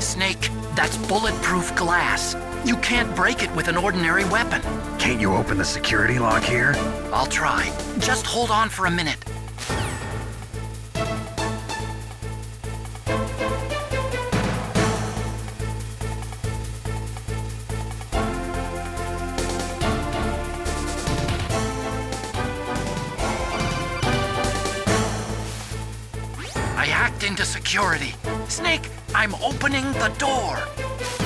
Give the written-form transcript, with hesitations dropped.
Snake, that's bulletproof glass. You can't break it with an ordinary weapon. Can't you open the security lock here? I'll try. Just hold on for a minute. I hacked into security. Snake, I'm opening the door.